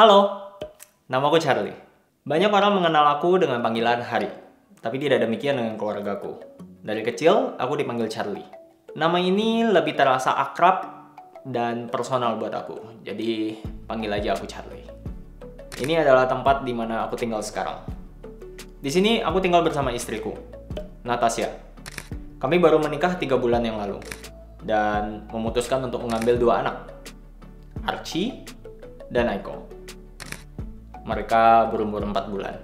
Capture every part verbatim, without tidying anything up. Halo, namaku Charlie. Banyak orang mengenal aku dengan panggilan Hari, tapi tidak demikian dengan keluargaku. Dari kecil, aku dipanggil Charlie. Nama ini lebih terasa akrab dan personal buat aku, jadi panggil aja aku Charlie. Ini adalah tempat di mana aku tinggal sekarang. Di sini aku tinggal bersama istriku, Natasha. Kami baru menikah tiga bulan yang lalu dan memutuskan untuk mengambil dua anak, Archie dan Naiko. Mereka berumur empat bulan.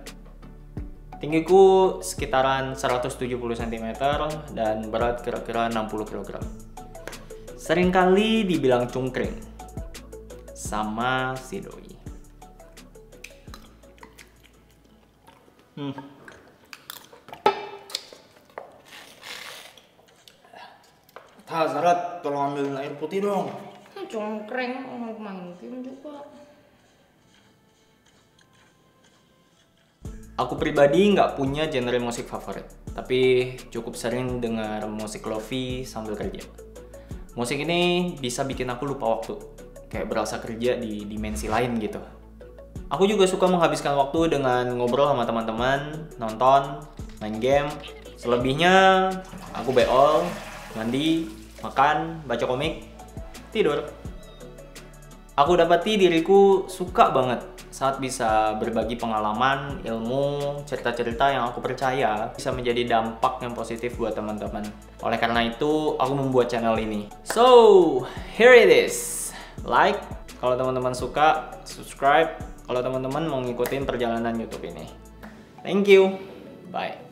Tinggiku sekitaran seratus tujuh puluh sentimeter dan berat kira-kira enam puluh kilogram. Seringkali dibilang cungkring sama si doi. Hmm. Tazahat, tolong ambilin air putih dong. Cungkring, mau main game juga. Aku pribadi nggak punya genre musik favorit, tapi cukup sering dengar musik lofi sambil kerja. Musik ini bisa bikin aku lupa waktu, kayak berasa kerja di dimensi lain gitu. Aku juga suka menghabiskan waktu dengan ngobrol sama teman-teman, nonton, main game. Selebihnya aku beol, mandi, makan, baca komik, tidur. Aku dapati diriku suka banget saat bisa berbagi pengalaman, ilmu, cerita-cerita yang aku percaya bisa menjadi dampak yang positif buat teman-teman. Oleh karena itu, aku membuat channel ini. So, here it is. Like, kalau teman-teman suka, subscribe, kalau teman-teman mau ngikutin perjalanan YouTube ini. Thank you. Bye.